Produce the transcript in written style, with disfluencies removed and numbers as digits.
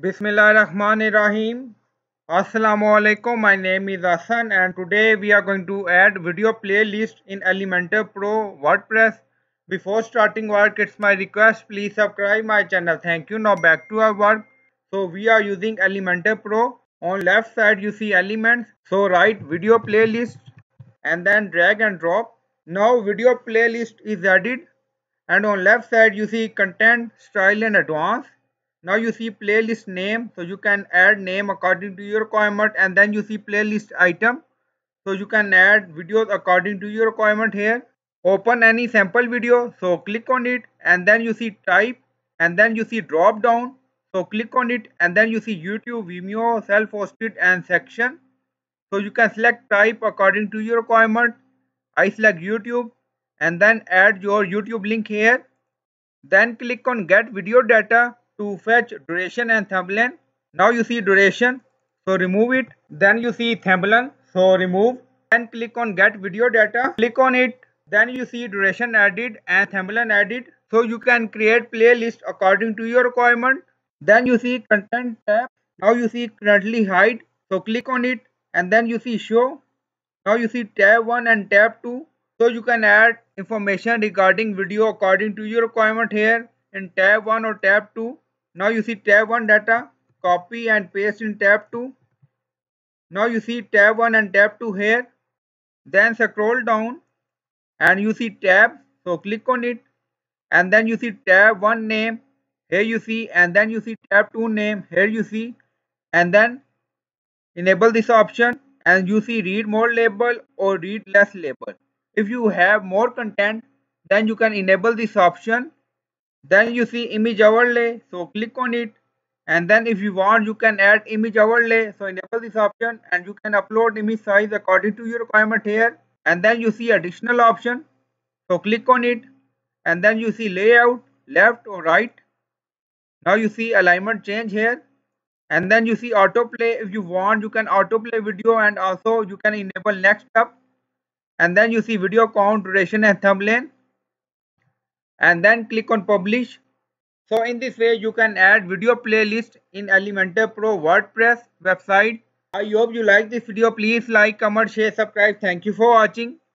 Bismillahirrahmanirrahim. Assalamualaikum. My name is Hasan and today we are going to add video playlist in Elementor Pro WordPress. Before starting work, it's my request, please subscribe my channel. Thank you. Now back to our work. So we are using Elementor Pro. On left side you see elements. So write video playlist and then drag and drop. Now video playlist is added and on left side you see content, style and advanced. Now you see playlist name, so you can add name according to your requirement, and then you see playlist item, so you can add videos according to your requirement here. Open any sample video, so click on it and then you see type and then you see drop down, so click on it and then you see YouTube, Vimeo, self-hosted and section. So you can select type according to your requirement. I select YouTube and then add your YouTube link here. Then click on get video data to fetch duration and thumbnail. Now you see duration, so remove it. Then you see thumbnail, so remove. Then click on get video data, click on it. Then you see duration added and thumbnail added. So you can create playlist according to your requirement. Then you see content tab. Now you see currently hide, so click on it and then you see show. Now you see tab 1 and tab 2. So you can add information regarding video according to your requirement here in tab 1 or tab 2. Now you see tab 1 data, copy and paste in tab 2. Now you see tab 1 and tab 2 here. Then scroll down and you see tab, so click on it and then you see tab 1 name, here you see, and then you see tab 2 name, here you see, and then enable this option and you see read more label or read less label. If you have more content, then you can enable this option. Then you see image overlay, so click on it and then if you want you can add image overlay, so enable this option and you can upload image size according to your requirement here. And then you see additional option, so click on it and then you see layout, left or right. Now you see alignment change here and then you see autoplay. If you want you can autoplay video and also you can enable next up. And then you see video count, duration and thumbnail. And then click on publish. So in this way you can add video playlist in Elementor Pro WordPress website. I hope you like this video. Please like, comment, share, subscribe. Thank you for watching.